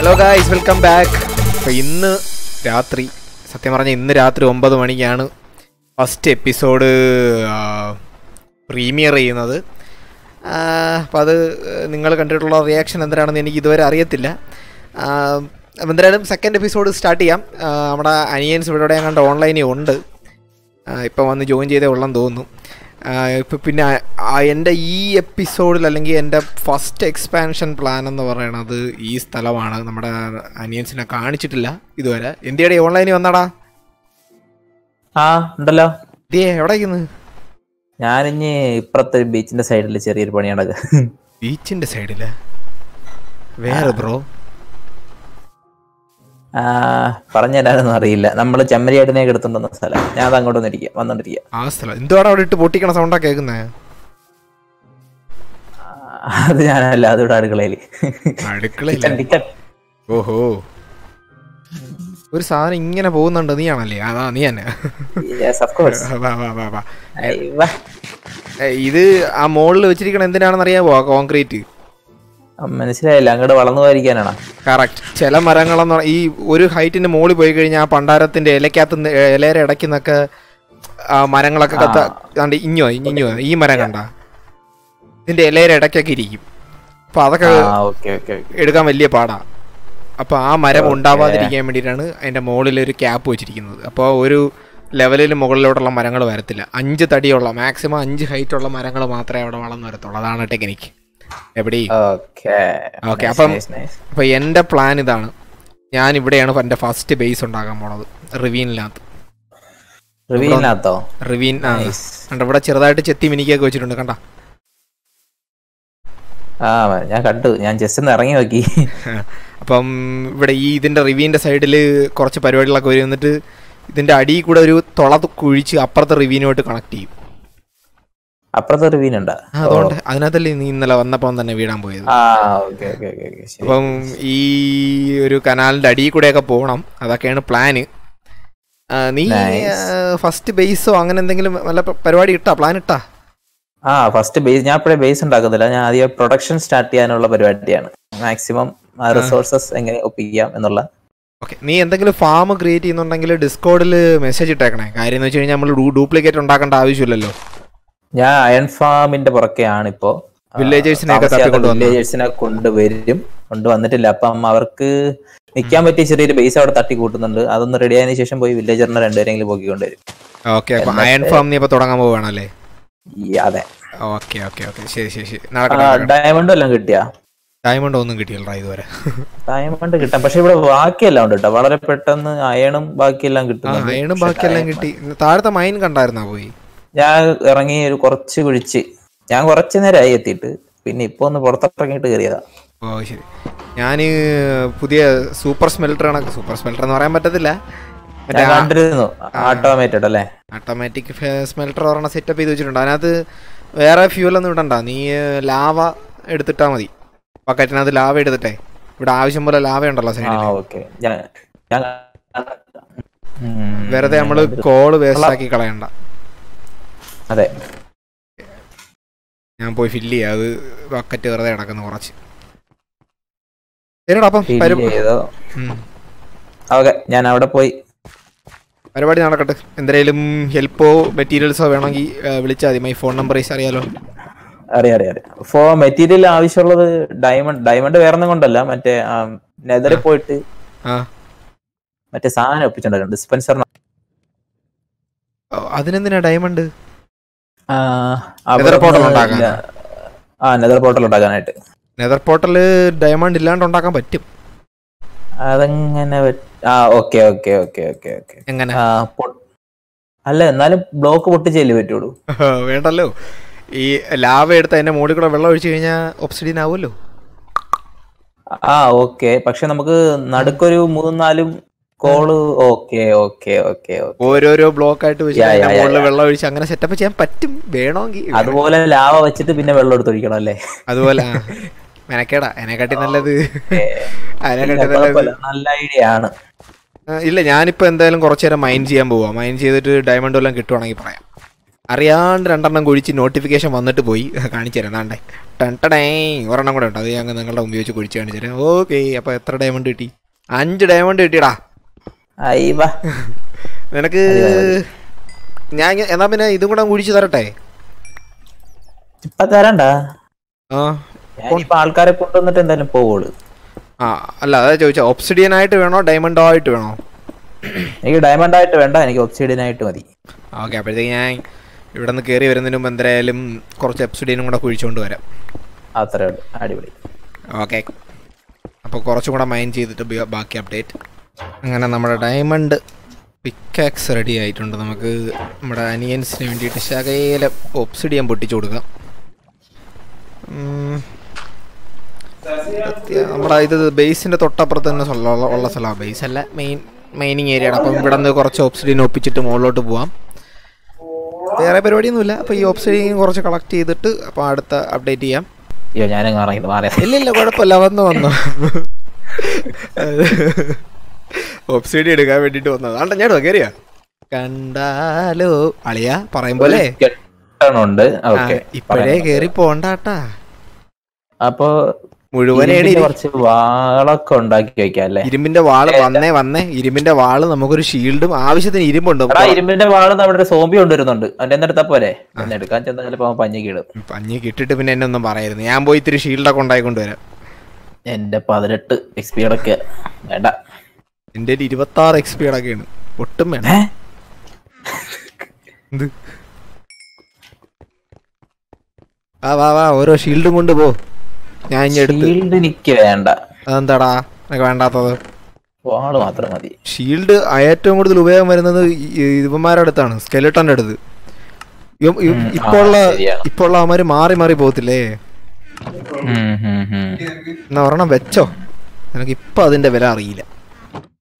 Hello guys, welcome back. അപ്പോൾ ഇന്ന് രാത്രി, സത്യം പറഞ്ഞാൽ ഇന്ന് രാത്രി 9 മണിക്കാണ് ഫസ്റ്റ് എപ്പിസോഡ് പ്രീമിയർ ചെയ്യുന്നത്. അപ്പോൾ അത് നിങ്ങൾ കണ്ടിട്ടുള്ള റിയാക്ഷൻ എന്തരാണെന്ന് എനിക്ക് ഇതുവരെ അറിയത്തില്ല. എന്തായാലും സെക്കൻഡ് എപ്പിസോഡ് സ്റ്റാർട്ട് ചെയ്യാം. നമ്മുടെ അനിയൻസ് ഇവിടെ കണ്ട് ഓൺലൈനിൽ ഉണ്ട്, ഇപ്പം വന്ന് ജോയിൻ ചെയ്തേ ഉള്ളെന്ന് തോന്നുന്നു. ഇപ്പോൾ പിന്നെ എൻ്റെ ഈ എപ്പിസോഡിൽ അല്ലെങ്കിൽ എൻ്റെ ഫസ്റ്റ് എക്സ്പാൻഷൻ പ്ലാൻ എന്ന് പറയണത് ഈ സ്ഥലമാണ്. നമ്മുടെ അനിയൻസിനെ കാണിച്ചിട്ടില്ല ഇതുവരെ. എന്തിയടെ ഓൺലൈനിൽ വന്നാടാ? ആ ഉണ്ടല്ലോ. എവിടെ ഞാനിഞ്ഞ് ഇപ്പുറത്തെ ബീച്ചിന്റെ സൈഡിൽ ചെറിയൊരു പണിയാണ്. ബീച്ചിന്റെ സൈഡില് വേറെ ബ്രോ പറഞ്ഞുതരാനൊന്നും അറിയില്ല. നമ്മള് ചെമ്മരിയാടിനെ എടുത്തുണ്ടെന്ന സ്ഥലം. ഞാൻ അത് അങ്ങോട്ട് വന്നിരിക്കുക വന്നോണ്ടിരിക്കുക. ആ സ്ഥലം എന്തുവാണ് അവിടെ ഇട്ട് പൊട്ടിക്കണ സൗണ്ടാ കേൾക്കുന്നത്? അത് ഞാനല്ല, അതിവിടെ അടുക്കളയില്. ഓഹോ, ഒരു സാധനം ഇങ്ങനെ പോകുന്നുണ്ട്. നീ ആണല്ലേ? അതാ നീ തന്നെ. ഇത് ആ മോളിൽ വെച്ചിരിക്കണ എന്തിനാണെന്ന് അറിയാമോ? കോൺക്രീറ്റ്. മനസ്സിലായില്ല. അങ്ങോട്ട് വളർന്നു പോയിരിക്കാനാണ്. കറക്റ്റ്. ചില മരങ്ങളെന്ന് പറഞ്ഞാൽ ഈ ഒരു ഹൈറ്റിന്റെ മോളിൽ പോയി കഴിഞ്ഞാൽ ആ പണ്ടാരത്തിന്റെ ഇലക്കകത്ത് ഇലയുടെ ഇടയ്ക്ക് നിന്നൊക്കെ മരങ്ങളൊക്കെ കത്താണ്ട് ഇഞ്ഞോ ഇഞ്ഞോ. ഈ മരം കണ്ട ഇതിന്റെ ഇലയുടെ ഇടയ്ക്കൊക്കെ ഇരിക്കും. അപ്പൊ അതൊക്കെ എടുക്കാൻ വലിയ പാടാ. അപ്പൊ ആ മരം ഉണ്ടാവാതിരിക്കാൻ വേണ്ടിയിട്ടാണ് അതിന്റെ മുകളിൽ ഒരു ക്യാപ്പ് വെച്ചിരിക്കുന്നത്. അപ്പോൾ ഒരു ലെവലിൽ മുകളിലോട്ടുള്ള മരങ്ങൾ വരത്തില്ല. 5 തടിയുള്ള മാക്സിമം 5 ഹൈറ്റുള്ള മരങ്ങൾ മാത്രമേ അവിടെ വളർന്നു വരത്തുള്ളൂ. അതാണ് ടെക്നിക്ക്. അപ്പം എൻ്റെ പ്ലാൻ ഇതാണ്. ഞാൻ ഇവിടെയാണ് എൻ്റെ ഫസ്റ്റ് ബേസ് ഉണ്ടാക്കാൻ പോണത്. റിവീനിനകത്ത് കണ്ട ഇവിടെ ചെറുതായിട്ട് ചെത്തി മിനിക്കൊക്കെ വെച്ചിട്ടുണ്ട്. കണ്ട ഞാൻ കണ്ടു, ഞാൻ ജസ്റ്റ് ഇറങ്ങി നോക്കി. അപ്പം ഇവിടെ ഈ ഇതിന്റെ റിവീന്റെ സൈഡിൽ കുറച്ച് പരിപാടികളൊക്കെ വരും. എന്നിട്ട് ഇതിന്റെ അടിയിൽ കൂടെ ഒരു തുള കുഴിച്ച് അപ്പുറത്തെ റിവീനുമായിട്ട് കണക്ട് ചെയ്യും. അപ്പുറത്തൊരു വീനുണ്ട്. അതുകൊണ്ട് അതിനകത്തല്ലേ നീ ഇന്നലെ വന്നപ്പം തന്നെ വീടാൻ പോയത്. അപ്പം ഈ ഒരു കനാലിന്റെ അടിയിൽ കൂടെ ഒക്കെ പോകണം. അതൊക്കെയാണ് പ്ലാന്. നീ ഫസ്റ്റ് ബേസോ അങ്ങനെ എന്തെങ്കിലും നല്ല പരിപാടി ഇട്ടാ? പ്ലാൻ ഇട്ടാ? ആ ഫസ്റ്റ് ബേസ് ഞാൻ ഇപ്പോഴേ ബേസ് ഉണ്ടാക്കുന്നില്ല. ഞാൻ ആദ്യം പ്രൊഡക്ഷൻ സ്റ്റാർട്ട് ചെയ്യാനുള്ള പരിപാടിയാണ്. മാക്സിമം റിസോഴ്സസ് എങ്ങനെ ഒപ്പിക്കാം എന്നുള്ള. ഓക്കെ, നീ എന്തെങ്കിലും ഫാം ക്രിയേറ്റ് ചെയ്യുന്നുണ്ടെങ്കിൽ ഡിസ്കോഡിൽ മെസ്സേജ് ഇട്ടേക്കണേ. കാര്യം എന്ന് വെച്ച് കഴിഞ്ഞാൽ നമ്മൾ ഡ്യൂപ്ലിക്കേറ്റ് ഉണ്ടാക്കേണ്ട ആവശ്യമില്ലല്ലോ. ഞാൻ അയൺ ഫാമിന്റെ പുറക്കെയാണ് ഇപ്പോ. വില്ലേജേഴ്സിനെ കൊണ്ടുവരും. കൊണ്ടുവന്നിട്ടില്ല. അപ്പം അവർക്ക് നിൽക്കാൻ പറ്റിയ ചെറിയൊരു ബേസ് അവിടെ തട്ടി കൂട്ടുന്നുണ്ട്. അതൊന്ന് റെഡി ആയതിനു ശേഷം പോയി വില്ലേജറിനെ രണ്ടുപേരെങ്കിലും പോക്കിക്കൊണ്ടുവരും. അയൺ ഫാം തുടങ്ങാൻ പോവുകയാണല്ലേ? അതെ. ഡയമണ്ട് എല്ലാം കിട്ടിയാ? ഡയമണ്ട് ഒന്നും കിട്ടിയില്ല ഇതുവരെ. ഡയമണ്ട് കിട്ടാം, പക്ഷെ ഇവിടെ ബാക്കിയെല്ലാം ഉണ്ട് കേട്ടോ. വളരെ പെട്ടെന്ന് അയണും ബാക്കിയെല്ലാം കിട്ടും. അയണും ബാക്കിയെല്ലാം കിട്ടി. താഴത്തെ മൈൻ കണ്ടായിരുന്നാ പോയി? ഞാൻ ഇറങ്ങി ഒരു കുറച്ച് കുഴിച്ച്. ഞാൻ കുറച്ച് നേരമായി എത്തിയിട്ട്. പിന്നെ ഇപ്പൊ ഒന്ന് പുറത്തിറങ്ങിയിട്ട് കയറിയതാ. ഓ ശരി. ഞാൻ പുതിയ സൂപ്പർ സ്മെൽട്ടറാണ്. സൂപ്പർ സ്മെൽട്ടർ എന്ന് പറയാൻ പറ്റത്തില്ല, ഓട്ടോമാറ്റിക് അല്ലേ? ഓട്ടോമാറ്റിക് സ്മെൽട്ടർ പറഞ്ഞ സെറ്റപ്പ് ചെയ്ത് വെച്ചിട്ടുണ്ട്. അതിനകത്ത് വേറെ ഫ്യൂലൊന്നും ഇടണ്ട. നീ ലാവ എടുത്തിട്ടാ മതി. ബക്കറ്റിനകത്ത് ലാവ എടുത്തിട്ടേ. ഇവിടെ ആവശ്യം പോലെ ലാവ ഉണ്ടല്ലോ സൈഡിൽ. വെറുതെ നമ്മള് കോള് വേസ്റ്റ് ആക്കി കളയണ്ട. അതെ, ഞാൻ പോയി ഫില്ല് ചെയ്യാം. അത് ബക്കറ്റ് വെറുതെ കിടക്കുന്നു കുറച്ച്. ശരിടാ, അപ്പം ഓക്കെ ഞാൻ അവിടെ പോയി പരിപാടി നടക്കട്ടെ. എന്തെങ്കിലും ഹെൽപ്പോ മെറ്റീരിയൽസോ വേണമെങ്കിൽ വിളിച്ചാൽ മതി. മൈ ഫോൺ നമ്പർ അറിയാലോ? അറിയാം അറിയാം അറിയാം. ഫോ മെറ്റീരിയൽ ആവശ്യമുള്ളത് ഡയമണ്ട്. ഡയമണ്ട് വേറൊന്നും കൊണ്ടല്ല, മറ്റേ നെതറിൽ പോയിട്ട് മറ്റേ സാധനം ഒപ്പിച്ചിട്ടുണ്ടല്ലോ, ഡിസ്പെൻസർ. അതിനെന്തിനാ ഡയമണ്ട്? ഡയമണ്ട് ഇല്ലാണ്ട് ഉണ്ടാക്കാൻ പറ്റും. അതെങ്ങനെ? അല്ല എന്നാലും ബ്ലോക്ക് പൊട്ടിച്ചല്ലേ പറ്റുള്ളൂ. വേണ്ടല്ലോ, ഈ ലാവ എടുത്ത് അതിന്റെ മുകളിൽ കൂടെ വെള്ളം ഒഴിച്ചു കഴിഞ്ഞാൽ ഒബ്സിഡിയൻ ആവുമല്ലോ. ആ ഓക്കെ, പക്ഷെ നമുക്ക് നടുക്കൊരു 3-4 കോള്. Okay okay okay. ഓരോരോ ബ്ലോക്ക് ആയിട്ട് വെച്ച് വെള്ളം ഒഴിച്ച് അങ്ങനെ സെറ്റപ്പ് ചെയ്യാൻ പറ്റും വേണമെങ്കിൽ. അതുപോലെ ലാവ വെച്ചിട്ട് പിന്നെ വെള്ളം എടുത്തൊഴിക്കണം അല്ലേ? അതുപോലെ മെനക്കേടാ. അതിനെക്കാട്ടി നല്ലത് നല്ല ഐഡിയ ആണ്. ഇല്ല, ഞാനിപ്പോ എന്തായാലും കുറച്ചു നേരം മൈൻ ചെയ്യാൻ പോവാ. മൈൻ ചെയ്തിട്ട് ഡയമണ്ട് എല്ലാം കിട്ടുവാണെങ്കിൽ പറയാം. അറിയാണ്ട് രണ്ടെണ്ണം കുഴിച്ച് നോട്ടിഫിക്കേഷൻ വന്നിട്ട് പോയി കാണിച്ചു തരാം. ആണ്ടേ ടണ്ടടേ ഒരെണ്ണം കൂടെ ഉണ്ട്, അത് ഞങ്ങൾ നിങ്ങളുടെ ഉപയോഗിച്ച് കുഴിച്ച് കാണിച്ചു തരാം. ഓക്കെ, അപ്പോൾ എത്ര ഡയമണ്ട് കിട്ടി? 5 ഡയമണ്ട് കിട്ടിയടാ. നിനക്ക് ഞാൻ എന്നാ പിന്നെ ഇതും കൂടെ കുഴിച്ച് തരട്ടെ? ഇപ്പം തരണ്ട, ആൾക്കാരെ കൊണ്ടുവന്നിട്ട് എന്തായാലും പോവുള്ളൂ. ആ അല്ല, അതാ ചോദിച്ചാൽ ഒബ്സിഡിയൻ ആയിട്ട് വേണോ ഡയമണ്ടോ ആയിട്ട് വേണോ? എനിക്ക് ഡയമണ്ട് ആയിട്ട് വേണ്ട, എനിക്ക് ഒബ്സിഡിയൻ ആയിട്ട് മതി. ഓക്കെ, അപ്പോഴത്തേക്ക് ഞാൻ ഇവിടെ നിന്ന് കയറി വരുന്നതിന് മുമ്പ് എന്തായാലും കുറച്ച് ഒബ്സിഡിയനും കൂടെ കുഴിച്ചുകൊണ്ട് വരാം. അത്രേ ഉള്ളൂ, അടിപൊളി. ഓക്കെ, അപ്പോൾ കുറച്ചും കൂടെ മൈൻ ചെയ്തിട്ട് ബാക്കി അപ്ഡേറ്റ്. അങ്ങനെ നമ്മുടെ ഡയമണ്ട് പിക്കാക്സ് റെഡി ആയിട്ടുണ്ട്. നമുക്ക് നമ്മുടെ അനിയൻസിന് വേണ്ടിയിട്ട് ശകയിലെ ഒബ്സിഡിയൻ പൊട്ടിച്ചു കൊടുക്കാം. നമ്മുടെ ഇത് ബേസിൻ്റെ തൊട്ടപ്പുറത്ത് തന്നെ ഉള്ള സ്ഥലമാണ്, ബേസ് അല്ല മൈനിങ് ഏരിയയാണ്. അപ്പം ഇവിടെ നിന്ന് കുറച്ച് ഓപ്സിഡിയൻ ഒപ്പിച്ചിട്ട് മുകളിലോട്ട് പോവാം. വേറെ പരിപാടിയൊന്നുമില്ല. അപ്പോൾ ഈ ഓപ്സിഡിയൻ കുറച്ച് കളക്ട് ചെയ്തിട്ട് അപ്പോൾ അടുത്ത അപ്ഡേറ്റ് ചെയ്യാം. ഇല്ല ഇല്ല കുഴപ്പമില്ല, വന്നു ഓപ്സിഡിയൻ എടുക്കാൻ വേണ്ടിയിട്ട് വന്നത്. ആണ്ട ഞാൻ കയറിയാ കണ്ടാലോ അളിയാ പറയും പോലെ ഇപ്പോഴേ കേറി പോണ്ടാട്ടാ. അപ്പൊ മുഴുവൻ വാളൊക്കെ ഉണ്ടാക്കി വെക്കാല്ലേ? ഇരുമ്പിന്റെ വാള് വന്നേ ഇരുമ്പിന്റെ വാള് നമുക്കൊരു ഷീൽഡും ആവശ്യത്തിന് ഇരുമ്പുണ്ട്. ഇരുമ്പിന്റെ വാള് നമ്മുടെ സോംബി കൊണ്ടുവരുന്നുണ്ട്, അതിന്റെ എന്നെടുത്താ പോലെ. എടുക്കാൻ ചെന്നാൽ ചിലപ്പോ പഞ്ഞിക്കിടും. പഞ്ഞിക്കിട്ടിട്ട് പിന്നെ എന്നെ ഒന്നും പറയായിരുന്നു. ഞാൻ പോയി ഇത്തിരി ഷീൽഡൊക്കെ ഉണ്ടായി കൊണ്ടുവരാം. എന്റെ 18 എക്സ്പീഡൊക്കെ വേണ്ട, എന്റെ 26 എക്സ്പീഡൊക്കെയാണ്, ഒട്ടും വേണ്ട. ആ വാ വാ, ഓരോ ഷീൽഡും കൊണ്ട് പോ. ഞാൻ അതെന്താടാ വേണ്ടാത്തത്? ഷീൽഡ് ഏറ്റവും കൂടുതൽ ഉപയോഗം വരുന്നത് ഇവന്മാരുടെ അടുത്താണ്, സ്കെലിട്ടന്റെ അടുത്ത്. ഇപ്പൊ ഉള്ള അവന്മാര് മാറി മാറി പോകത്തില്ലേ? എന്നാ ഒരെണ്ണം വെച്ചോ, എനിക്ക് ഇപ്പൊ അതിന്റെ വില അറിയില്ല.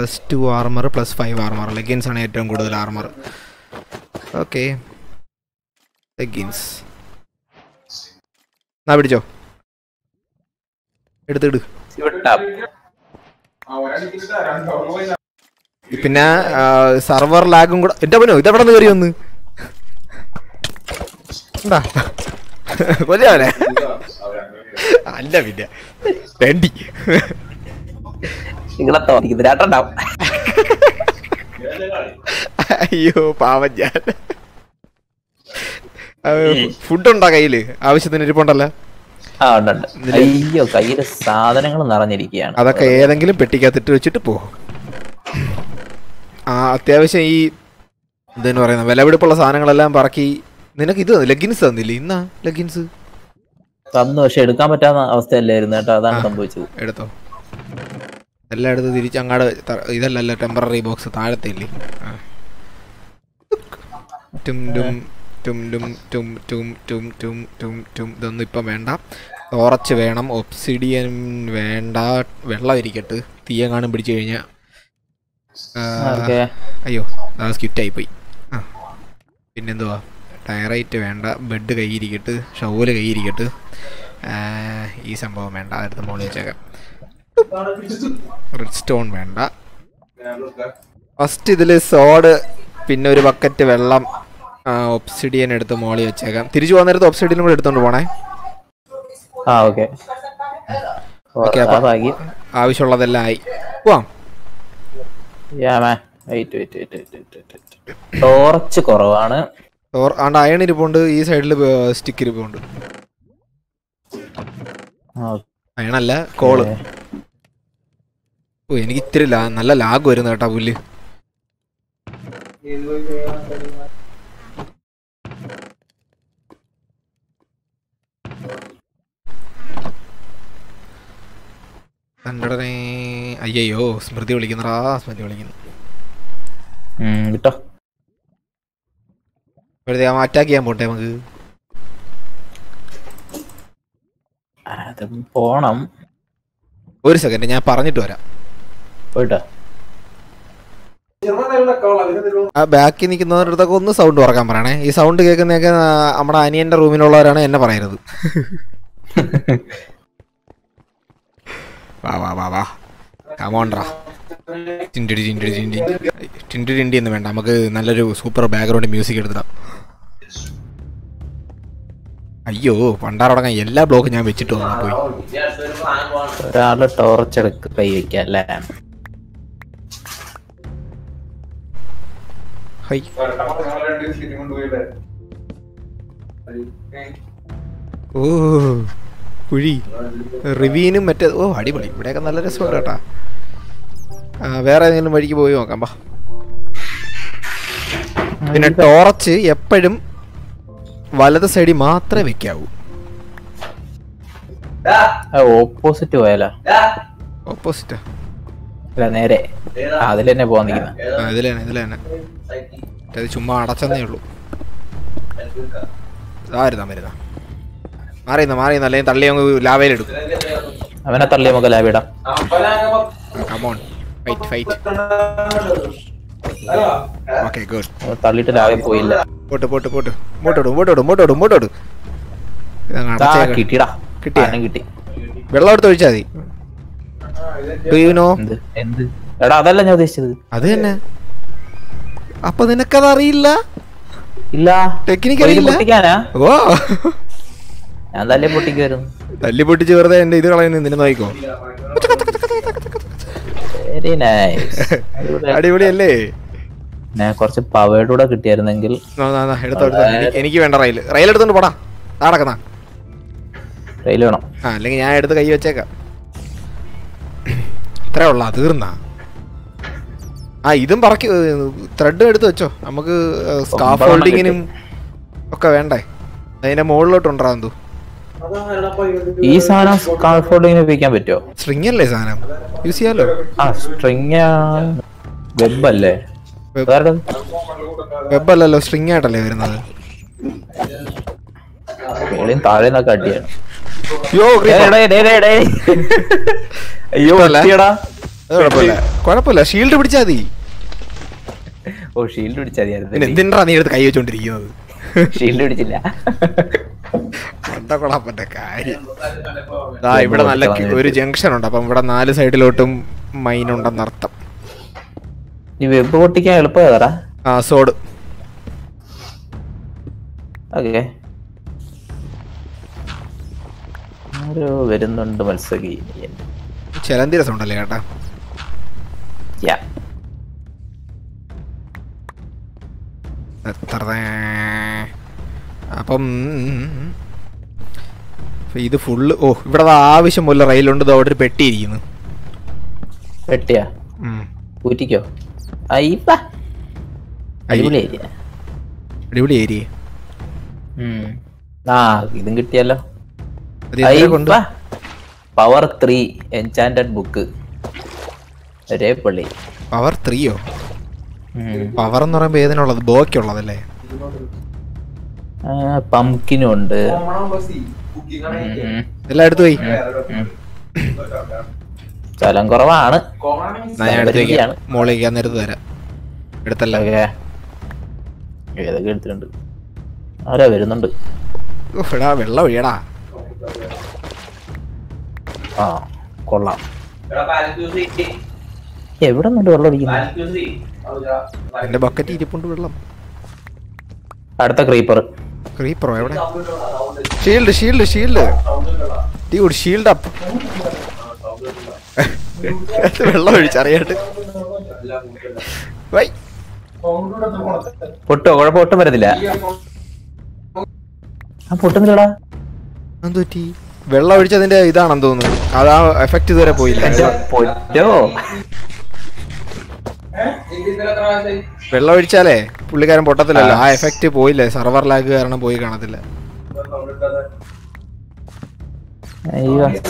+2 ആർമർ +5 ആർമർ. ലെഗിൻസ് ആണ് ഏറ്റവും കൂടുതൽ ആർമർ. ഓക്കെ, ലെഗിൻസ് എന്നാ പിടിച്ചോ, എടുത്തിട്. പിന്നെ സെർവർ ലാഗും കൂടെ. എന്റെ പൊന്നോ, ഇതെവിടെ നിന്ന് കയറി വന്ന് എന്താ കൊല്ലവനെ? അല്ല പിന്നെ വേണ്ടി അയ്യോ പാവം. ഞാൻ ഫുഡ് ഉണ്ടാ കയ്യില്? ആവശ്യത്തിന് ഇരിപ്പുണ്ടല്ലോ. അയ്യോ കയ്യില് സാധനങ്ങൾ നിറഞ്ഞിരിക്കുകയാണ്. അതൊക്കെ ഏതെങ്കിലും പെട്ടിക്കകത്തിട്ട് വെച്ചിട്ട് പോകും. ആ അത്യാവശ്യം ഈ എന്താ പറയുന്നത്, വിലപിടിപ്പുള്ള സാധനങ്ങളെല്ലാം പറക്കി. നിനക്ക് ഇത് ലെഗിൻസ് തന്നില്ലേ? ഇന്നാ ലെഗിൻസ് തന്നു, പക്ഷെ എടുക്കാൻ പറ്റാത്ത അവസ്ഥയല്ലായിരുന്നു കേട്ടോ, അതാണ് സംഭവിച്ചത്. എടുത്തോ, എല്ലായിടത്തും തിരിച്ച് അങ്ങാട്. ഇതല്ലല്ലോ ടെമ്പററി ബോക്സ്, താഴത്തില്ലേ? ഇതൊന്നും ഇപ്പം വേണ്ട. ടോർച്ച് വേണം, ഒബ്സിഡിയൻ വേണ്ട, വെള്ളം ഇരിക്കട്ട്, തീയെങ്ങാനും പിടിച്ചു കഴിഞ്ഞാൽ. അയ്യോ അത് സ്കിറ്റായിപ്പോയി. ആ പിന്നെന്തുവാ, ടയറൈറ്റ് വേണ്ട, ബെഡ് കയ്യിരിക്കട്ട്, ഷവല് കയ്യിരിക്കട്ട്, ഈ സംഭവം വേണ്ട, അടുത്ത മോളിൽ വെച്ചേക്കാം. റെഡ് സ്റ്റോൺ വേണ്ട. ഫസ്റ്റ് ഇതിൽ സോഡ്, പിന്നെ ഒരു ബക്കറ്റ് വെള്ളം, ഒബ്സിഡിയൻ എടുത്ത് മോളി വെച്ചേക്കാം. തിരിച്ചു പോകുന്ന നേരത്ത് ഒബ്സിഡിയൻ കൂടെ എടുത്തോണ്ട് പോണേ. ആവശ്യമുള്ളതെല്ലാം ആയി പോവാം. ടോർച്ച് കുറവാണ്. അയൺ ഇരിപ്പുണ്ട്, ഈ സൈഡിൽ സ്റ്റിക്ക് ഇരിപ്പുണ്ട്. അയണല്ല കോള്. ഓ എനിക്ക് ഇത്തിരി നല്ല ലാഗ് വരുന്ന കേട്ടാ പുല്ല്. അയ്യോ സ്മൃതി വിളിക്കുന്നറാ, സ്മൃതി വിളിക്കുന്നു. അറ്റാക്ക് ചെയ്യാൻ പോട്ടെ നമുക്ക്. അത് പോണം. ഒരു സെക്കൻഡ് ഞാൻ പറഞ്ഞിട്ട് വരാം. പോയിട്ടോ. ആ ബാക്കി നിൽക്കുന്നവരുടെ അടുത്തൊക്കെ ഒന്ന് സൗണ്ട് ഉറക്കാൻ പറയണേ. ഈ സൗണ്ട് കേൾക്കുന്നതൊക്കെ നമ്മുടെ അനിയന്റെ റൂമിലുള്ളവരാണ്, എന്നെ പറയരുത്. വാ വാ വാ വാ കമോൺറാ. ടിൻഡി ടിൻഡി ടിൻഡി ടിൻഡി ടിൻഡി എന്ന് വേണ്ട, നമുക്ക് നല്ലൊരു സൂപ്പർ ബാക്ക്ഗ്രൗണ്ട് മ്യൂസിക് എടുത്തിടാം. അയ്യോ പണ്ടാറടങ്ങാൻ എല്ലാ ബ്ലോക്കും ഞാൻ വെച്ചിട്ട് വന്നു പോയി. ഒരാള് ടോർച്ച് എടുത്ത് കൈ വെക്കാം അല്ലേ. ഓ കുഴി റിവീനും മറ്റേ ഓ അടിപൊളി. ഇവിടെയൊക്കെ നല്ല രസമുണ്ട് കേട്ടാ. വേറെ ഏതെങ്കിലും വഴിക്ക് പോയി നോക്കാം ബാ. പിന്നെ ടോർച്ച് എപ്പോഴും വലത് സൈഡിൽ മാത്രമേ വെക്കാവൂ. ഓപ്പോസിറ്റ് പോയാലോ? ഓപ്പോസിറ്റാ നേരെ അതിൽ തന്നെ പോകാൻ നിൽക്കുന്നത്. ഇതിൽ തന്നെ അത് ചുമ്മാ അടച്ചെന്നേ ഉള്ളൂ. ആരുതാ മരുന്നാ മാറിയുന്ന അല്ലെങ്കിൽ തള്ളി നമുക്ക് ലാവയിലെടുക്കും. അവനെ തള്ളി നമുക്ക് ലാവിടാം. Come on fight fight. Okay good. തള്ളിട്ട് ലാവി പോയില്ല. പോട്ട് പോട്ട് പോട്ട് മോട്ടോടും. കിട്ടിയടാ കിട്ടി. വെള്ളം എടുത്ത് ഒഴിച്ചാൽ മതി. Do you know? എന്ത്? എടാ അതല്ല ഞാൻ ഉദ്ദേശിച്ചത്. അത് തന്നെ. അപ്പൊ നിനക്കത് അറിയില്ല? ഇല്ല. ടെക്നിക്ക് അറിയില്ല. ഓ ഞാൻ തല്ലി പൊട്ടിക്കുവായിരുന്നു. തല്ലി പൊട്ടിച്ച് വെറുതെ എന്റെ ഇത് കളയുന്നത് നിന്നെ നോക്കിക്കോ. Very nice. അടിപൊളിയല്ലേ? കുറച്ച് പവേർഡ് കൂടെ കിട്ടിയായിരുന്നെങ്കിൽ. എനിക്ക് വേണ്ട റെയിൽ. റെയിൽ എടുത്തോണ്ട് പോടാ. നടക്കുന്ന റെയിൽ വേണം. ആ അല്ലെങ്കിൽ ഞാൻ എടുത്ത് കൈ വെച്ചേക്കാം. ഇത്രേ ഉള്ള തീർന്നാ. ആ ഇതും പറക്കി ത്രെഡ് എടുത്ത് വെച്ചോ. നമുക്ക് സ്കാഫ് ഹോൾഡിങ്ങിനും ഒക്കെ വേണ്ടേ? അതിന്റെ മുകളിലോട്ടുണ്ടാകും. ഈ സാധനം സ്കാഫ് ഹോൾഡിങ്ങിന് ഉപയോഗിക്കാൻ പറ്റുമോ? സ്ട്രിംഗ് അല്ലേ സാധനം? യൂസ് ചെയ്യാലോ. ആ സ്ട്രിംഗ് വെബ് അല്ലേ? വെബ് അല്ലല്ലോ, സ്ട്രിംഗ് ആയിട്ടല്ലേ വരുന്നത്. താഴെ നിന്നൊക്കെ അടിയാണ്. ഷീൽഡ് പിടിച്ചാ മതി. ഓ ഷീൽഡ് പിടിച്ചാ മതി. എന്തിനാ നീ എടുത്ത് കൈ വെച്ചോണ്ടിരിക്കുന്നത്? ഷീൽഡ് പിടിച്ചില്ല. ഇവിടെ നല്ല ഒരു ജംഗ്ഷൻ ഉണ്ട്. അപ്പം ഇവിടെ നാല് സൈഡിലോട്ടും മൈൻ ഉണ്ടെന്നർത്ഥം. ഈ വെബ് പൊട്ടിക്കാൻ എളുപ്പമാ. ആ സോഡ് ഓക്കെ വരുന്നുണ്ട്. മത്സരി ചിലന്തിര സൗണ്ട് അല്ലേ കേട്ടാ. അപ്പം ഇത് ഫുള്ള് ഓ ഇവിടെ ആവശ്യം പോലെ റെയിലുണ്ട്. അവിടെ ഒരു പെട്ടിയിരിക്കുന്നു. പെട്ടിയാ ഊറ്റിക്കോ? അടിപൊളി ഏരിയ. ആ ഇതും കിട്ടിയല്ലോ. Power 3 enchanted book. ഒരേ പള്ളി. പവർ 3യോ? പവർ എന്ന് പറയുമ്പോ ഏതിനുള്ളത്? ബോക്കുള്ളതല്ലേ? പംകിനും ഉണ്ട്. എല്ലാം എടുത്തു പോയി. സ്ഥലം കുറവാണ്. മോളിലേക്ക് നേരത്തെ തരാം. എടുത്തല്ലോ ഏതൊക്കെ എടുത്തിട്ടുണ്ട്. ആരാ വരുന്നുണ്ട്? എടാ വെള്ളം ഒഴിയടാ. ആ കൊള്ളാം. എവിടെ നിന്നുണ്ട് വെള്ളം അടിക്കുന്നത്? ബക്കറ്റ് ഇരിപ്പുണ്ട് വെള്ളം. അടുത്ത ക്രീപ്പറോ? എവിടെ? Shield shield shield dude shield up. വെള്ളം ഒഴിച്ചറിയാണ്ട് പൊട്ടോ? കുഴപ്പം ഒട്ടും വരുന്നില്ല. ആ പൊട്ടുന്നില്ലടാ. വെള്ളം ഒഴിച്ചതിന്റെ ഇതാണെന്ന് തോന്നുന്നു. അതാ എഫക്ട് ഇതുവരെ പോയില്ല. വെള്ളം ഒഴിച്ചാലേ പുള്ളിക്കാരൻ പൊട്ടത്തില്ലല്ലോ. ആ എഫക്ട് പോയില്ലേ, സെർവർ ലാഗ് കാരണം പോയി കാണത്തില്ല.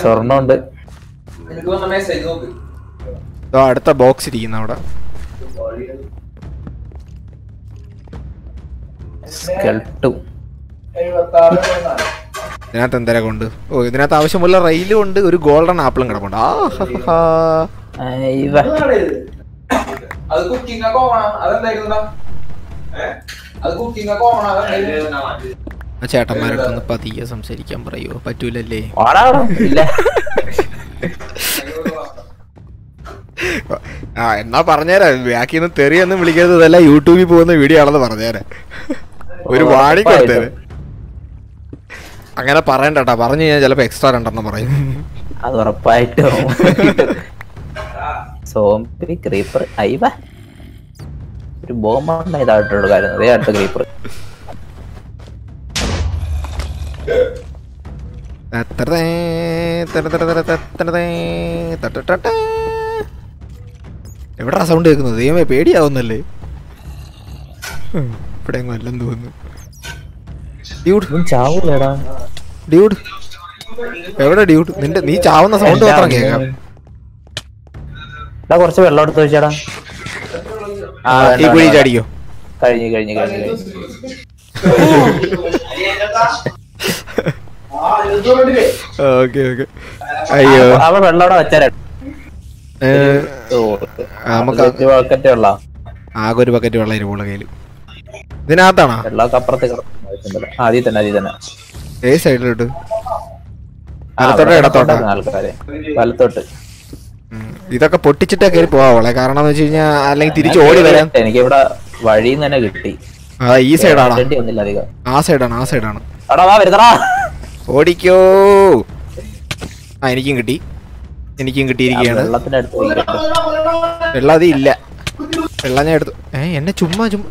സ്വർണ്ണുണ്ട്. അടുത്ത ബോക്സ് ഇരിക്കുന്ന അവിടെ Oh, ഇതിനകത്ത് ആവശ്യമുള്ള റെയിലും ഉണ്ട്, ഒരു ഗോൾഡൻ ആപ്പിളും കിടപ്പുണ്ട്. ആ ചേട്ടന്മാരടുത്തൊന്ന് പതിയെ സംസാരിക്കാൻ പറയോ? പറ്റൂലല്ലേ? ആ എന്നാ പറഞ്ഞുതരാം, ബാക്കിന്ന് തെറിയൊന്നും വിളിക്കരുതല്ല, യൂട്യൂബിൽ പോകുന്ന വീഡിയോ ആണെന്ന് പറഞ്ഞുതരാം. ഒരു വാടി കൊടുത്തേര്. അങ്ങനെ പറയണ്ടട്ടാ, പറഞ്ഞു കഴിഞ്ഞാൽ ചിലപ്പോ എക്സ്ട്രാ രണ്ടെന്ന് പറയും. അത് ഉറപ്പായിട്ടും. സോംബി ക്രീപ്പർ ഐവ ഒരു ബോംബാണ് ഇതായിട്ടുള്ള കാര്യം. അതേ അടുത്ത ക്രീപ്പർ എവിടാ സൗണ്ട് കേൾക്കുന്നത്? ദൈവമേ പേടിയാവുന്നല്ലേ, ഇവിടെ അല്ലെന്ന് തോന്നുന്നു. ഡ്യൂഡ് എവിടെ ഡ്യൂഡ്? നിന്റെ നീ ചാവുന്ന സൗണ്ട് മാത്രം കേൾക്കാം. കുറച്ച് വെള്ളം എടുത്ത് വെച്ചാടാ. ചാടിക്കോ കഴിഞ്ഞു കഴിഞ്ഞു കഴിഞ്ഞു. അയ്യോ അവിടെ വെള്ളം അവിടെ വെച്ചാ ആകെ ഒരു ബക്കറ്റ് വെള്ളം ഇരുപോള കയ്യില്. ഇതിനകത്താണോ ഏത് സൈഡിലോട്ട്? വലത്തോട്ടോ ഇടത്തോട്ടോ? വലത്തോട്ട്. ഇതൊക്കെ പൊട്ടിച്ചിട്ടാ കയറി പോവാളെ, കാരണം വെച്ച് കഴിഞ്ഞാൽ അല്ലെങ്കിൽ തിരിച്ചു ഓടി വരാൻ. എനിക്ക് ഇവിടെ വഴി തന്നെ കിട്ടി. ഈ സൈഡാണോ? ആ സൈഡാണ്, ആ സൈഡാണ്. ഓടിക്കോ. ആ എനിക്കും കിട്ടി, എനിക്കും കിട്ടിയിരിക്കുകയാണ്. വെള്ളം അതില്ല, വെള്ളം ഞാൻ എടുത്തു. എന്നെ ചുമ്മാ ചുമ്മാ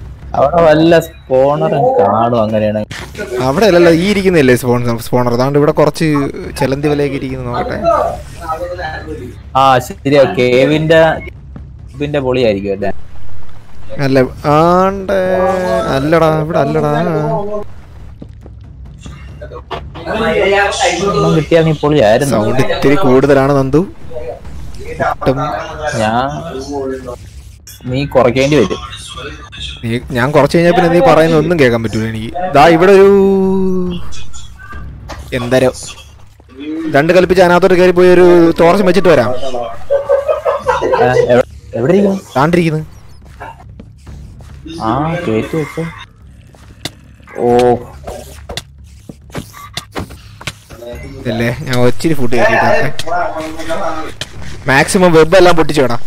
അവിടെ വല്ല സ്പോണറും കാണും. അങ്ങനെയാണ് അവിടെ അല്ലല്ല, ഈ ഇരിക്കുന്നില്ലേ സ്പോൺസർ സ്പോണർ? അതാണ്ട് ഇവിടെ കുറച്ച് ചെലന്തി വിലയൊക്കെ ഇരിക്കുന്നു, നോക്കട്ടെ. ആ ശരിയാ, കേവിന്റെ പൊളിയായിരിക്കും അല്ലേ? അല്ല ആണ്ട് അല്ലടാ, ഇവിടെ അല്ലടാ. സൗണ്ട് ഇത്തിരി കൂടുതലാണ് നന്ദു. നീ കുറയ്ക്കേണ്ടി വരും. ഞാൻ കുറച്ച് കഴിഞ്ഞാൽ പിന്നെ നീ പറയുന്ന ഒന്നും കേൾക്കാൻ പറ്റൂല എനിക്ക്. ദാ ഇവിടെ ഒരു എന്തരോ രണ്ട് കൽപ്പിച്ച് അതിനകത്തോട്ട് കയറി പോയി ഒരു തോർച്ച വെച്ചിട്ട് വരാം. താണ്ടിരിക്കുന്നു. അല്ലേ ഞാൻ ഒച്ചിരി ഫുഡ് കയറ്റിട്ടാണ്. മാക്സിമം വെബ് എല്ലാം പൊട്ടിച്ചു വേണം.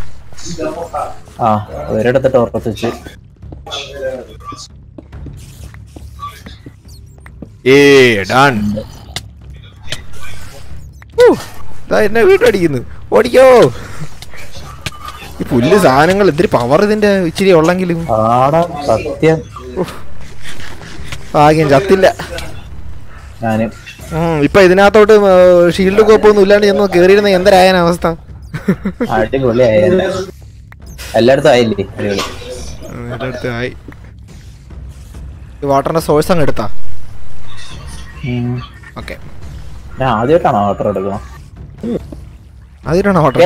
ആ ഒരിടത്ത് ടോർച്ച് വെച്ച് എന്നെ വീട്ടടിക്കുന്നു. ഓടിക്കോ. ഈ പുല്ല് സാധനങ്ങൾ ഇത്തിരി പവർ ഇതിന്റെ ഇച്ചിരി ഉള്ളെങ്കിലും സത്യം ഭാഗ്യം ചത്തില്ല ഞാന്. ഇപ്പൊ ഇതിനകത്തോട്ട് ഷീൽഡ് കോപ്പൊന്നും ഇല്ലാണ്ട് ചെന്ന് കേറിയിരുന്ന എന്തരായ അവസ്ഥ. എല്ലായിടത്തും ആയില്ലേ? എല്ലായിടത്തും ആയി. വാട്ടറിന്റെ സോഴ്സ് അങ്ങ് എടുത്താ ഓക്കെ. ഞാൻ ആദ്യമായിട്ടാണോ വാട്ടർ എടുക്കണം? ആദ്യമായിട്ടാണോ വാട്ടർ?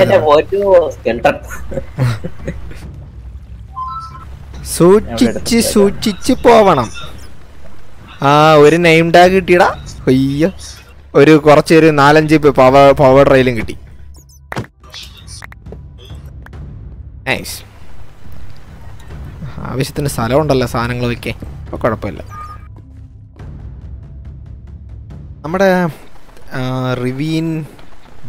സൂക്ഷിച്ച് സൂക്ഷിച്ച് പോവണം. ആ ഒരു നെയിം ടാഗ് കിട്ടിയടാ. അയ്യോ ഒരു കുറച്ചൊരു 4-5 പവർ ട്രെയിലും കിട്ടി. ആവശ്യത്തിന് സ്ഥലം ഉണ്ടല്ലോ സാധനങ്ങൾ വെക്കാൻ, അപ്പോൾ കുഴപ്പമില്ല. നമ്മുടെ റിവീൻ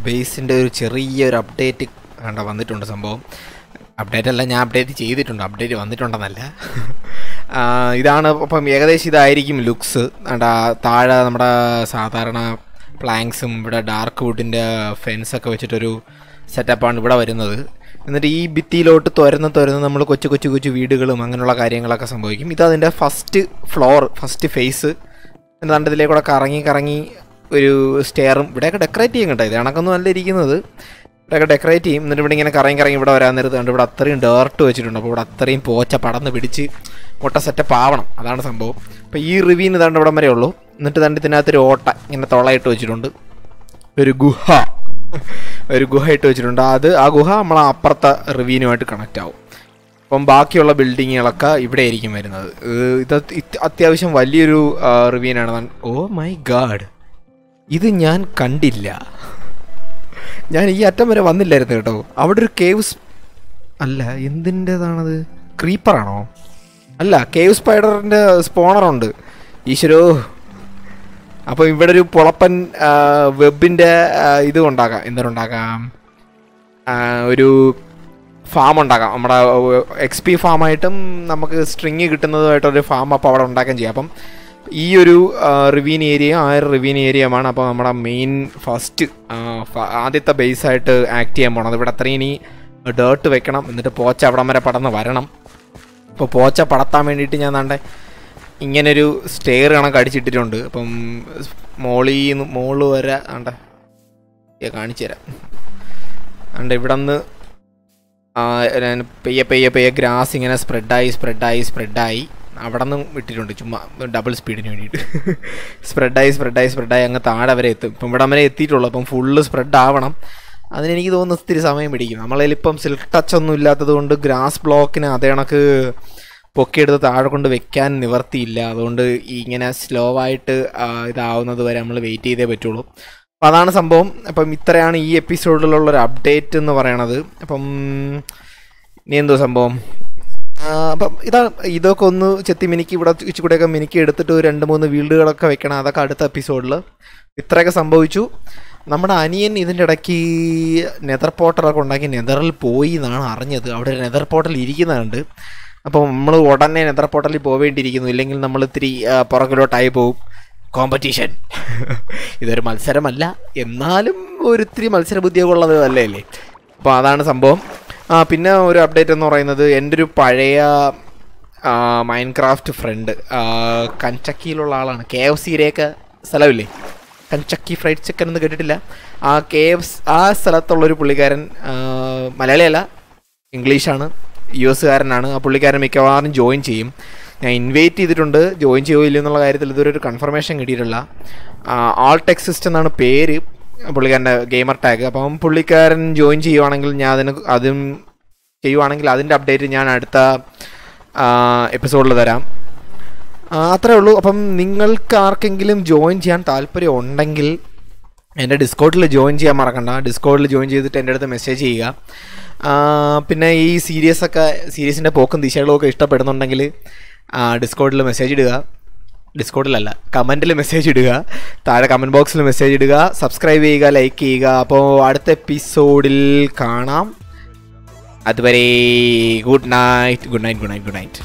ബേസിൻ്റെ ഒരു ചെറിയൊരു അപ്ഡേറ്റ് കണ്ട വന്നിട്ടുണ്ട് സംഭവം. അപ്ഡേറ്റ് അല്ല, ഞാൻ അപ്ഡേറ്റ് ചെയ്തിട്ടുണ്ട്, അപ്ഡേറ്റ് വന്നിട്ടുണ്ടെന്നല്ല. ഇതാണ് ഇപ്പം ഏകദേശം ഇതായിരിക്കും ലുക്സ്. താഴെ നമ്മുടെ സാധാരണ പ്ലാങ്ക്സും ഇവിടെ ഡാർക്ക് വുഡിൻ്റെ ഫെൻസൊക്കെ വെച്ചിട്ടൊരു സെറ്റപ്പാണ് ഇവിടെ വരുന്നത്. എന്നിട്ട് ഈ ഭിത്തിയിലോട്ട് തുരന്ന് തുരന്ന് നമ്മൾ കൊച്ചു കൊച്ചു കൊച്ചു വീടുകളും അങ്ങനെയുള്ള കാര്യങ്ങളൊക്കെ സംഭവിക്കും. ഇതതിൻ്റെ ഫസ്റ്റ് ഫ്ലോർ, ഫസ്റ്റ് ഫേസ്. എന്താണ്ട് ഇതിലേക്കൂടെ കറങ്ങി കറങ്ങി ഒരു സ്റ്റെയറും ഇവിടെയൊക്കെ ഡെക്കറേറ്റ് ചെയ്യും കേട്ടോ. ഇത് കണക്കൊന്നും അല്ല ഇരിക്കുന്നത്, ഇതൊക്കെ ഡെക്കറേറ്റ് ചെയ്യും. എന്നിട്ട് ഇവിടെ ഇങ്ങനെ കറങ്ങി കറങ്ങി ഇവിടെ വരാൻ നേരത്ത് കണ്ട് ഇവിടെ അത്രയും ഡേർട്ട് വെച്ചിട്ടുണ്ട്. അപ്പോൾ ഇവിടെ അത്രയും പോച്ച പടന്ന് പിടിച്ച് മുട്ട സെറ്റപ്പ് ആവണം, അതാണ് സംഭവം. അപ്പോൾ ഈ റിവ്യൂന്ന് ഇതാണ്ട് ഇവിടം വരെ ഉള്ളൂ. എന്നിട്ട് തണ്ട് ഇതിനകത്തൊരു ഓട്ട ഇങ്ങനെ തൊളയിട്ട് വെച്ചിട്ടുണ്ട്, ഒരു ഗുഹ ഇട്ട് വെച്ചിട്ടുണ്ട്. അത് ആ ഗുഹ നമ്മൾ അപ്പുറത്തെ റിവ്യൂനുമായിട്ട് കണക്റ്റ് ആവും. അപ്പം ബാക്കിയുള്ള ബിൽഡിങ്ങുകളൊക്കെ ഇവിടെ ആയിരിക്കും വരുന്നത്. ഇത് അത്യാവശ്യം വലിയൊരു റിവ്യൂനാണ്. ഓ മൈ ഗാഡ്, ഇത് ഞാൻ കണ്ടില്ല. ഞാൻ ഈ അറ്റം വരെ വന്നില്ലായിരുന്നു കേട്ടോ. അവിടെ ഒരു കേവ്സ് അല്ല, എന്തിൻ്റെതാണത്? ക്രീപ്പറാണോ? അല്ല, കേവ് സ്പൈഡറിൻ്റെ സ്പോണറുണ്ട്. ഈശ്വരോ, അപ്പോൾ ഇവിടെ ഒരു പൊളപ്പൻ വെബിൻ്റെ ഇത് ഉണ്ടാക്കാം. എന്തൊരുണ്ടാക്കാം? ഒരു ഫാം ഉണ്ടാക്കാം. നമ്മുടെ XP ഫാമായിട്ടും നമുക്ക് സ്ട്രിങ് കിട്ടുന്നതുമായിട്ടൊരു ഫാം അപ്പോൾ അവിടെ ഉണ്ടാക്കുകയും ചെയ്യാം. അപ്പം ഈ ഒരു റിവീൻ ഏരിയ ആ ഒരു റിവീൻ ഏരിയമാണ് അപ്പോൾ നമ്മുടെ മെയിൻ ഫസ്റ്റ് ആദ്യത്തെ ബേസായിട്ട് ആക്ട് ചെയ്യാൻ പോകണം. ഇവിടെ അത്രയും ഇനി ഡേർട്ട് വെക്കണം. എന്നിട്ട് പോച്ച അവിടം വരെ പടന്ന് വരണം. അപ്പോൾ പോച്ച പടത്താൻ വേണ്ടിയിട്ട് ഞാൻ താണ്ടെ ഇങ്ങനൊരു സ്റ്റെയർ കണക്ക് അടിച്ചിട്ടിട്ടുണ്ട്. അപ്പം മോള് വരെ ആണ്ടെ കാണിച്ചു തരാം. ആണ്ട് ഇവിടെ നിന്ന് പെയ്യെ ഗ്രാസ് ഇങ്ങനെ സ്പ്രെഡായി അവിടെ നിന്നും ഇട്ടിട്ടുണ്ട്, ചുമ്മാ ഡബിൾ സ്പീഡിന് വേണ്ടിയിട്ട്. സ്പ്രെഡായി അങ്ങ് താഴെ വരെ എത്തും. ഇപ്പം ഇവിടെ വരെ എത്തിയിട്ടുള്ളൂ. അപ്പം ഫുള്ള് സ്പ്രെഡ് ആവണം. അതിനെനിക്ക് തോന്നുന്ന ഇത്തിരി സമയം പിടിക്കും. നമ്മളതിലിപ്പം സിൽക്ക് ടച്ച് ഒന്നും ഇല്ലാത്തത് കൊണ്ട് ഗ്രാസ് ബ്ലോക്കിന് അതേ കണക്ക് പൊക്കിയെടുത്ത് താഴെ കൊണ്ട് വെക്കാൻ നിവർത്തിയില്ല. അതുകൊണ്ട് ഇങ്ങനെ സ്ലോ ആയിട്ട് ഇതാവുന്നത് വരെ നമ്മൾ വെയിറ്റ് ചെയ്തേ പറ്റുള്ളൂ. അപ്പം അതാണ് സംഭവം. അപ്പം ഇത്രയാണ് ഈ എപ്പിസോഡിലുള്ളൊരു അപ്ഡേറ്റ് എന്ന് പറയണത്. അപ്പം ഇനി എന്തോ സംഭവം, അപ്പം ഇതൊക്കെ ഒന്ന് ചെത്തിമിനിക്ക് ഇവിടെ ഇച്ചിക്കൂടെയൊക്കെ മിനിക്ക് എടുത്തിട്ട് 2-3 വീൽഡുകളൊക്കെ വെക്കണം. അതൊക്കെ അടുത്ത എപ്പിസോഡിൽ. ഇത്രയൊക്കെ സംഭവിച്ചു. നമ്മുടെ അനിയൻ ഇതിൻ്റെ ഇടയ്ക്ക് നെതർ പോർട്ടലൊക്കെ ഉണ്ടാക്കി നെതറിൽ പോയി എന്നാണ് അറിഞ്ഞത്. അവിടെ ഒരു നെതർ പോർട്ടൽ ഇരിക്കുന്നുണ്ട്. അപ്പോൾ നമ്മൾ ഉടനെ നെതർ പോർട്ടലിൽ പോവേണ്ടിയിരിക്കുന്നു, ഇല്ലെങ്കിൽ നമ്മൾ ഇത്തിരി പുറകിലോട്ടായി പോവും. കോമ്പറ്റീഷൻ, ഇതൊരു മത്സരമല്ല, എന്നാലും ഒരിത്തിരി മത്സരബുദ്ധിയൊക്കെ ഉള്ളത് അല്ലേ. അപ്പോൾ അതാണ് സംഭവം. പിന്നെ ഒരു അപ്ഡേറ്റ് എന്ന് പറയുന്നത്, എൻ്റെ ഒരു പഴയ മൈൻക്രാഫ്റ്റ് ഫ്രണ്ട് കഞ്ചക്കിയിലുള്ള ആളാണ്. KFCയിലേക്ക് സ്ഥലമില്ലേ, കഞ്ചക്കി ഫ്രൈഡ് ചിക്കൻ എന്ന് കേട്ടിട്ടില്ല? ആ ആ സ്ഥലത്തുള്ളൊരു പുള്ളിക്കാരൻ, മലയാളിയല്ല, ഇംഗ്ലീഷാണ്, US കാരനാണ്. ആ പുള്ളിക്കാരൻ മിക്കവാറും ജോയിൻ ചെയ്യും. ഞാൻ ഇൻവൈറ്റ് ചെയ്തിട്ടുണ്ട്. ജോയിൻ ചെയ്യുമോ ഇല്ല എന്നുള്ള കാര്യത്തിൽ ഇതുവരെ ഒരു കൺഫർമേഷൻ കിട്ടിയിട്ടില്ല. ആൾടെക് സിസ്റ്റം എന്നാണ് പേര് പുള്ളിക്കാരൻ്റെ ഗെയിമർ ടാഗ്. അപ്പം പുള്ളിക്കാരൻ ജോയിൻ ചെയ്യുവാണെങ്കിൽ ഞാൻ അതും ചെയ്യുവാണെങ്കിൽ അതിൻ്റെ അപ്ഡേറ്റ് ഞാൻ അടുത്ത എപ്പിസോഡിൽ തരാം. അത്രേ ഉള്ളൂ. അപ്പം നിങ്ങൾക്ക് ആർക്കെങ്കിലും ജോയിൻ ചെയ്യാൻ താല്പര്യം ഉണ്ടെങ്കിൽ എൻ്റെ ഡിസ്കോഡിൽ ജോയിൻ ചെയ്യാൻ മറക്കണ്ട. ഡിസ്കോഡിൽ ജോയിൻ ചെയ്തിട്ട് എൻ്റെ അടുത്ത് മെസ്സേജ് ചെയ്യുക. പിന്നെ ഈ സീരീസിൻ്റെ പോക്കും ദിശകളും ഒക്കെ ഇഷ്ടപ്പെടുന്നുണ്ടെങ്കിൽ ഡിസ്കോഡിൽ മെസ്സേജ് ഇടുക. ഡിസ്കോഡിലല്ല, കമൻറ്റിൽ മെസ്സേജ് ഇടുക. താഴെ കമൻറ്റ് ബോക്സിൽ മെസ്സേജ് ഇടുക. സബ്സ്ക്രൈബ് ചെയ്യുക, ലൈക്ക് ചെയ്യുക. അപ്പോൾ അടുത്ത എപ്പിസോഡിൽ കാണാം. അതുവരെ ഗുഡ് നൈറ്റ്.